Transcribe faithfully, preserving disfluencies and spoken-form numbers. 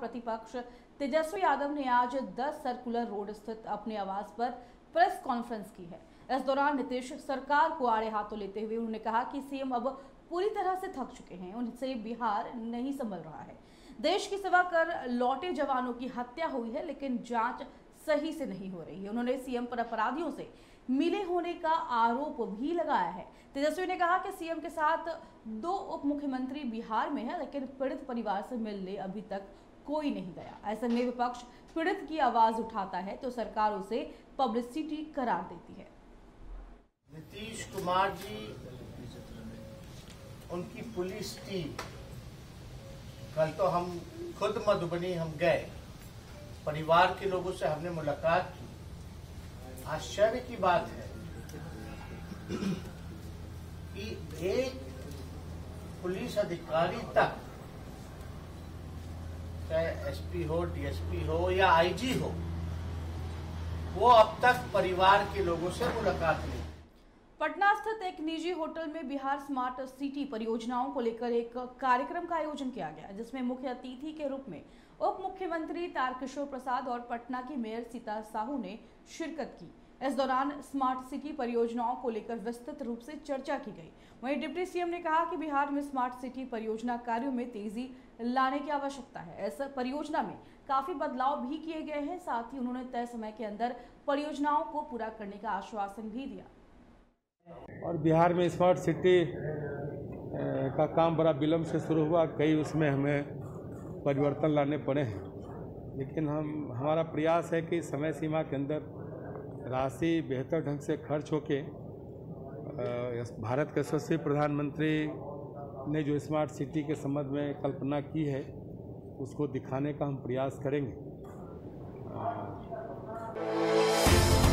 प्रतिपक्ष तेजस्वी यादव ने आज दस सर्कुलर रोड स्थित अपने आवास पर प्रेस कॉन्फ्रेंस की है। इस दौरान नीतीश सरकार को आड़े हाथों लेते हुए उन्होंने कहा कि सीएम अब पूरी तरह से थक चुके हैं, उनसे बिहार नहीं संभल रहा है। देश की सेवा कर लौटे जवानों की हत्या हुई है, लेकिन जांच सही से नहीं हो रही है। उन्होंने सीएम पर अपराधियों से मिले होने का आरोप भी लगाया है। तेजस्वी ने कहा कि सीएम के साथ दो उप मुख्यमंत्री बिहार में है, लेकिन पीड़ित परिवार से मिलने अभी तक कोई नहीं गया। ऐसे में विपक्ष पीड़ित की आवाज उठाता है तो सरकार उसे पब्लिसिटी करार देती है। नीतीश कुमार जी, उनकी पुलिस टीम, कल तो हम खुद मधुबनी हम गए, परिवार के लोगों से हमने मुलाकात की। आश्चर्य की बात है कि एक पुलिस अधिकारी तक, चाहे एसपी हो, डीएसपी हो या आईजी हो, वो अब तक परिवार के लोगों से मुलाकात नहीं। पटना स्थित एक निजी होटल में बिहार स्मार्ट सिटी परियोजनाओं को लेकर एक कार्यक्रम का आयोजन किया गया, जिसमें मुख्य अतिथि के रूप में उप मुख्यमंत्री तारकिशोर प्रसाद और पटना की मेयर सीता साहू ने शिरकत की। इस दौरान स्मार्ट सिटी परियोजनाओं को लेकर विस्तृत रूप से चर्चा की गई। वहीं डिप्टी सीएम ने कहा कि बिहार में स्मार्ट सिटी परियोजना कार्यों में तेजी लाने की आवश्यकता है। इस परियोजना में काफी बदलाव भी किए गए हैं, साथ ही उन्होंने तय समय के अंदर परियोजनाओं को पूरा करने का आश्वासन भी दिया। और बिहार में स्मार्ट सिटी का काम बड़ा विलम्ब से शुरू हुआ, कई उसमें हमें परिवर्तन लाने पड़े हैं, लेकिन हम हमारा प्रयास है कि समय सीमा के अंदर राशि बेहतर ढंग से खर्च होके भारत के यशस्वी प्रधानमंत्री ने जो स्मार्ट सिटी के संबंध में कल्पना की है उसको दिखाने का हम प्रयास करेंगे।